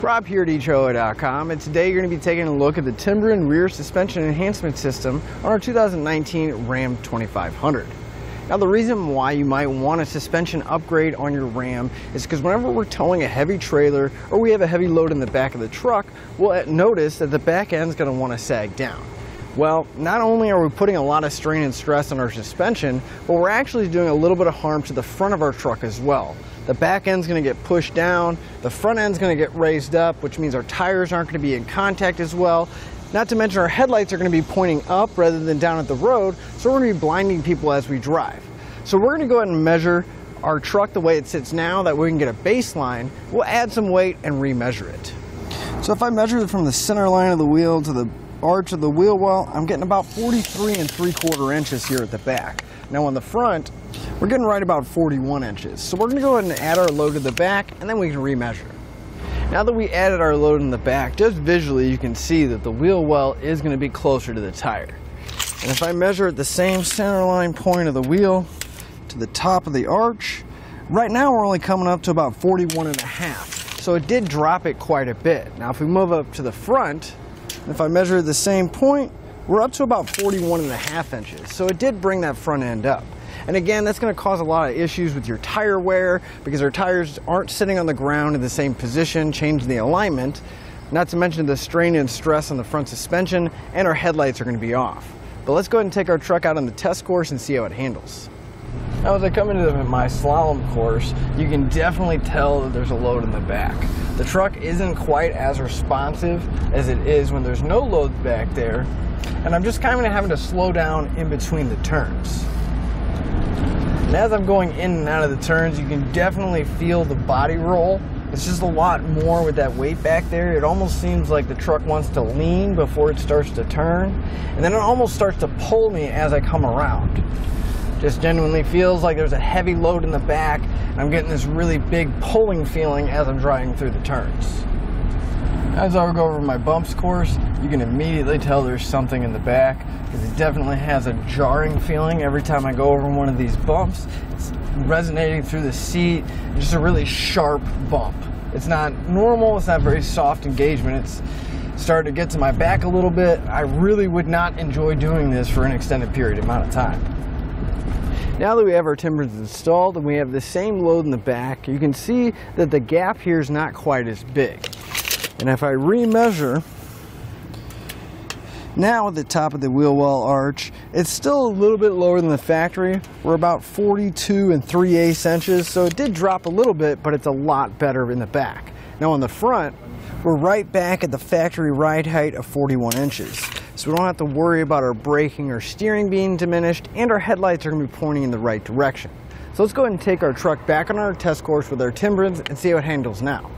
Rob here at etrailer.com, and today you're going to be taking a look at the Timbren rear suspension enhancement system on our 2019 Ram 2500. Now, the reason why you might want a suspension upgrade on your Ram is because whenever we're towing a heavy trailer or we have a heavy load in the back of the truck, we'll notice that the back end's going to want to sag down. Well, not only are we putting a lot of strain and stress on our suspension, but we're actually doing a little bit of harm to the front of our truck as well. The back end's going to get pushed down, the front end's going to get raised up, which means our tires aren't going to be in contact as well. Not to mention our headlights are going to be pointing up rather than down at the road, so we're going to be blinding people as we drive. So we're going to go ahead and measure our truck the way it sits now, that way we can get a baseline. We'll add some weight and remeasure it. So if I measure it from the center line of the wheel to the arch of the wheel well, I'm getting about 43¾ inches here at the back. Now on the front, we're getting right about 41 inches. So we're going to go ahead and add our load to the back, and then we can remeasure. Now that we added our load in the back, just visually you can see that the wheel well is going to be closer to the tire. And if I measure at the same centerline point of the wheel to the top of the arch, right now we're only coming up to about 41½. So it did drop it quite a bit. Now if we move up to the front, if I measure the same point, we're up to about 41½ inches. So it did bring that front end up. And again, that's going to cause a lot of issues with your tire wear because our tires aren't sitting on the ground in the same position, changing the alignment, not to mention the strain and stress on the front suspension, and our headlights are going to be off. But let's go ahead and take our truck out on the test course and see how it handles. Now as I come into my slalom course, you can definitely tell that there's a load in the back. The truck isn't quite as responsive as it is when there's no load back there, and I'm just kind of having to slow down in between the turns. And as I'm going in and out of the turns, you can definitely feel the body roll. It's just a lot more with that weight back there. It almost seems like the truck wants to lean before it starts to turn, and then it almost starts to pull me as I come around. Just genuinely feels like there's a heavy load in the back, and I'm getting this really big pulling feeling as I'm driving through the turns. As I go over my bumps course, you can immediately tell there's something in the back, because it definitely has a jarring feeling every time I go over one of these bumps. It's resonating through the seat, just a really sharp bump. It's not normal, it's not very soft engagement. It's started to get to my back a little bit. I really would not enjoy doing this for an extended period amount of time. Now that we have our Timbrens installed and we have the same load in the back, you can see that the gap here is not quite as big. And if I remeasure, now at the top of the wheel well arch, it's still a little bit lower than the factory. We're about 42⅜ inches, so it did drop a little bit, but it's a lot better in the back. Now on the front, we're right back at the factory ride height of 41 inches. So we don't have to worry about our braking or steering being diminished, and our headlights are going to be pointing in the right direction. So let's go ahead and take our truck back on our test course with our Timbrens and see how it handles now.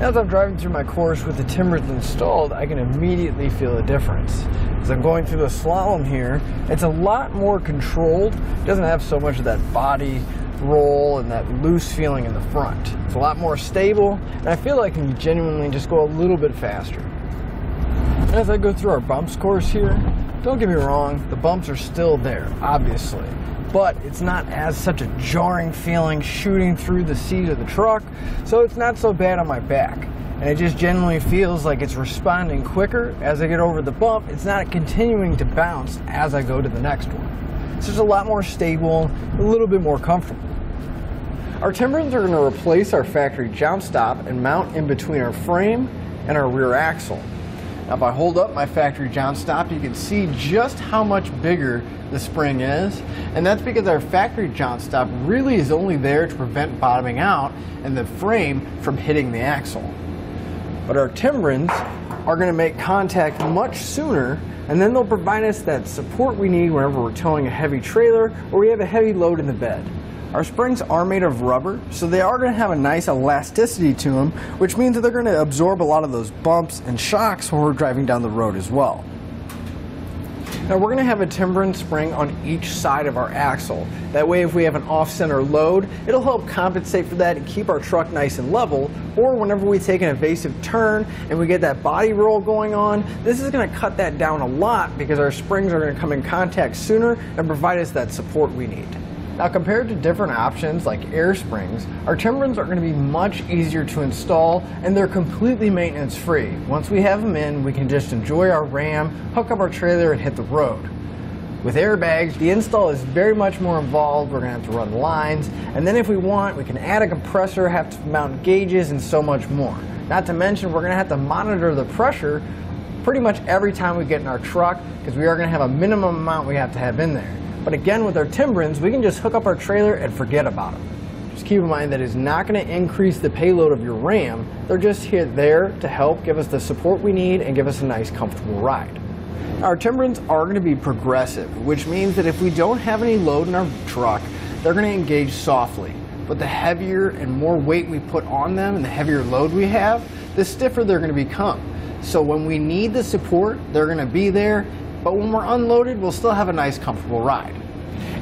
As I'm driving through my course with the Timbrens installed, I can immediately feel a difference. As I'm going through the slalom here, it's a lot more controlled. It doesn't have so much of that body roll and that loose feeling in the front. It's a lot more stable, and I feel like I can genuinely just go a little bit faster. As I go through our bumps course here, don't get me wrong, the bumps are still there, obviously, but it's not as such a jarring feeling shooting through the seat of the truck, so it's not so bad on my back. And it just generally feels like it's responding quicker. As I get over the bump, it's not continuing to bounce as I go to the next one. It's just a lot more stable, a little bit more comfortable. Our Timbrens are going to replace our factory joust stop and mount in between our frame and our rear axle. Now if I hold up my factory joust stop, you can see just how much bigger the spring is, and that's because our factory joust stop really is only there to prevent bottoming out and the frame from hitting the axle. But our Timbrens are going to make contact much sooner, and then they'll provide us that support we need whenever we're towing a heavy trailer or we have a heavy load in the bed. Our springs are made of rubber, so they are going to have a nice elasticity to them, which means that they're going to absorb a lot of those bumps and shocks when we're driving down the road as well. Now we're going to have a Timbren spring on each side of our axle. That way if we have an off-center load, it'll help compensate for that and keep our truck nice and level, or whenever we take an evasive turn and we get that body roll going on, this is going to cut that down a lot because our springs are going to come in contact sooner and provide us that support we need. Now compared to different options like air springs, our Timbrens are going to be much easier to install and they're completely maintenance free. Once we have them in, we can just enjoy our Ram, hook up our trailer and hit the road. With airbags, the install is very much more involved. We're going to have to run lines, and then if we want, we can add a compressor, have to mount gauges, and so much more. Not to mention, we're going to have to monitor the pressure pretty much every time we get in our truck, because we are going to have a minimum amount we have to have in there. But again, with our Timbrens, we can just hook up our trailer and forget about them. Just keep in mind that it's not going to increase the payload of your Ram. They're just here there to help give us the support we need and give us a nice, comfortable ride. Our Timbrens are going to be progressive, which means that if we don't have any load in our truck, they're going to engage softly. But the heavier and more weight we put on them and the heavier load we have, the stiffer they're going to become. So when we need the support, they're going to be there, but when we're unloaded, we'll still have a nice, comfortable ride.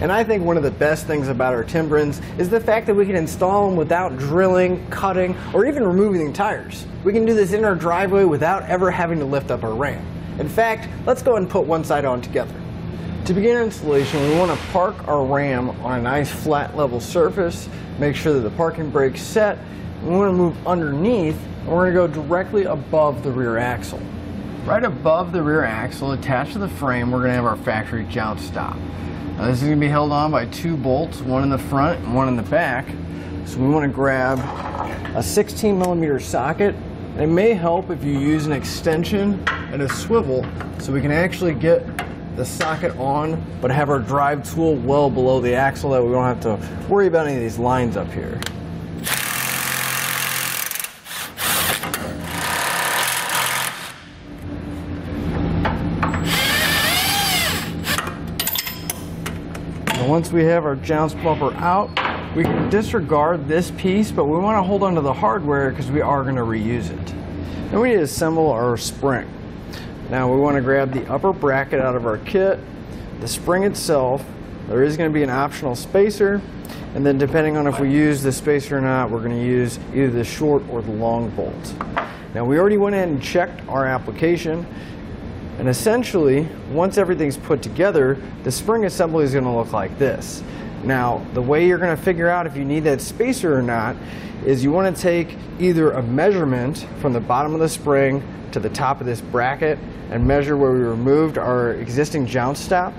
And I think one of the best things about our Timbrens is the fact that we can install them without drilling, cutting, or even removing the tires. We can do this in our driveway without ever having to lift up our Ram. In fact, let's go ahead and put one side on together. To begin our installation, we want to park our Ram on a nice flat level surface, make sure that the parking brake's set, and we want to move underneath, and we're going to go directly above the rear axle. Right above the rear axle, attached to the frame, we're going to have our factory joust stop. Now this is going to be held on by two bolts, one in the front and one in the back. So we want to grab a 16mm socket. It may help if you use an extension and a swivel so we can actually get the socket on but have our drive tool well below the axle, that we don't have to worry about any of these lines up here. And once we have our jounce bumper out, we can disregard this piece, but we want to hold on to the hardware because we are going to reuse it. And we need to assemble our spring. Now we want to grab the upper bracket out of our kit, the spring itself. There is going to be an optional spacer, and then depending on if we use the spacer or not, we're going to use either the short or the long bolt. Now we already went ahead and checked our application, and essentially once everything's put together, the spring assembly is going to look like this. Now, the way you're going to figure out if you need that spacer or not is you want to take either a measurement from the bottom of the spring to the top of this bracket and measure where we removed our existing jounce stop,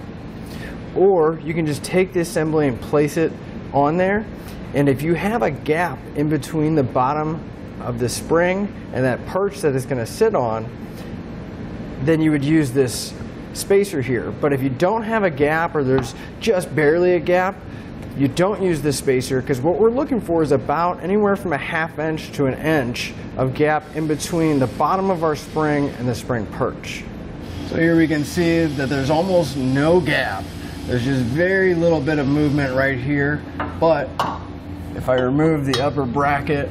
or you can just take the assembly and place it on there. And if you have a gap in between the bottom of the spring and that perch that it's going to sit on, then you would use this spacer here. But if you don't have a gap, or there's just barely a gap, you don't use this spacer, because what we're looking for is about anywhere from a ½ inch to an inch of gap in between the bottom of our spring and the spring perch. So here we can see that there's almost no gap. There's just very little bit of movement right here, but if I remove the upper bracket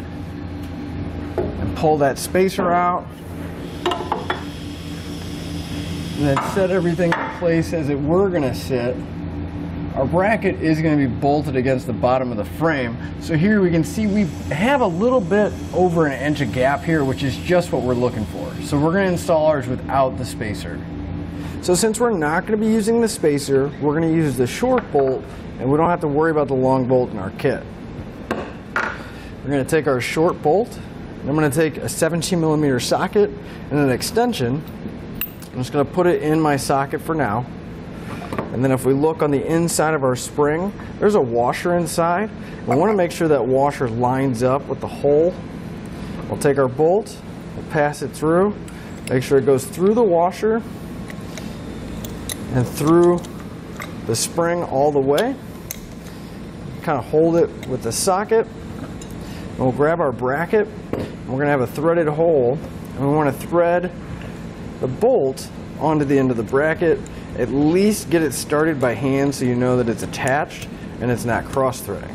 and pull that spacer out, and then set everything in place as it were going to sit, our bracket is going to be bolted against the bottom of the frame. So here we can see we have a little bit over an inch of gap here, which is just what we're looking for. So we're going to install ours without the spacer. So since we're not going to be using the spacer, we're going to use the short bolt, and we don't have to worry about the long bolt in our kit. We're going to take our short bolt, and I'm going to take a 17mm socket and an extension. I'm just going to put it in my socket for now, and then if we look on the inside of our spring, there's a washer inside. We want to make sure that washer lines up with the hole. We'll take our bolt, we'll pass it through, make sure it goes through the washer and through the spring all the way. Kind of hold it with the socket, and we'll grab our bracket. We're going to have a threaded hole, and we want to thread the bolt onto the end of the bracket. At least get it started by hand so you know that it's attached and it's not cross-threading.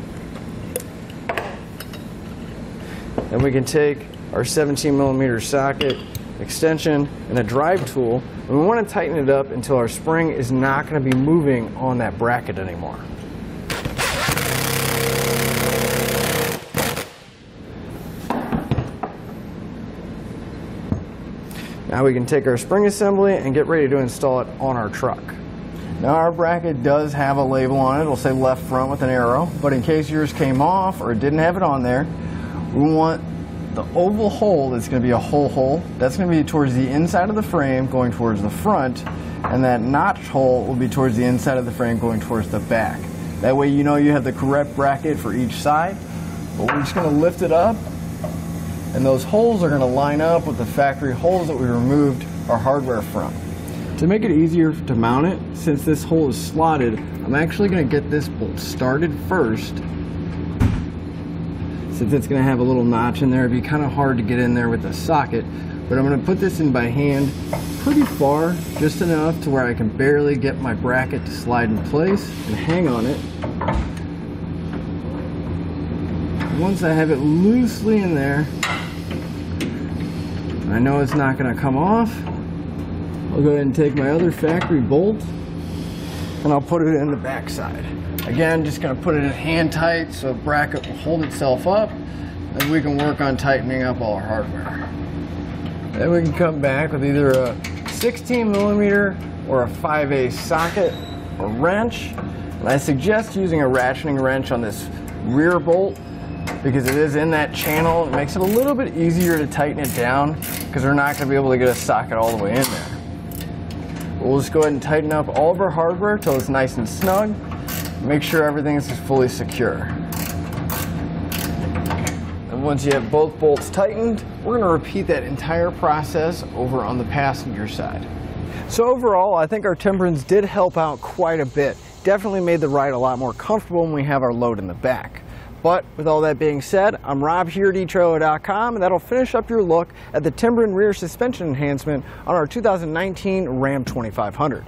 Then we can take our 17mm socket, extension, and a drive tool, and we want to tighten it up until our spring is not going to be moving on that bracket anymore. Now we can take our spring assembly and get ready to install it on our truck. Now our bracket does have a label on it. It'll say left front with an arrow, but in case yours came off or didn't have it on there, we want the oval hole that's going to be a whole hole. That's going to be towards the inside of the frame going towards the front, and that notched hole will be towards the inside of the frame going towards the back. That way you know you have the correct bracket for each side. But we're just going to lift it up, and those holes are going to line up with the factory holes that we removed our hardware from. To make it easier to mount it, since this hole is slotted, I'm actually going to get this bolt started first. Since it's going to have a little notch in there, it'd be kind of hard to get in there with a socket, but I'm going to put this in by hand pretty far, just enough to where I can barely get my bracket to slide in place and hang on it. Once I have it loosely in there, I know it's not going to come off, I'll go ahead and take my other factory bolt and I'll put it in the back side. Again, just going to put it in hand tight so the bracket will hold itself up and we can work on tightening up all our hardware. Then we can come back with either a 16 millimeter or a 5/8 socket or wrench. And I suggest using a ratcheting wrench on this rear bolt, because it is in that channel. It makes it a little bit easier to tighten it down because we're not going to be able to get a socket all the way in there. We'll just go ahead and tighten up all of our hardware till it's nice and snug. Make sure everything is fully secure. And once you have both bolts tightened, we're going to repeat that entire process over on the passenger side. So overall, I think our Timbrens did help out quite a bit. Definitely made the ride a lot more comfortable when we have our load in the back. But with all that being said, I'm Rob here at etrailer.com, and that'll finish up your look at the Timbren rear suspension enhancement on our 2019 Ram 2500.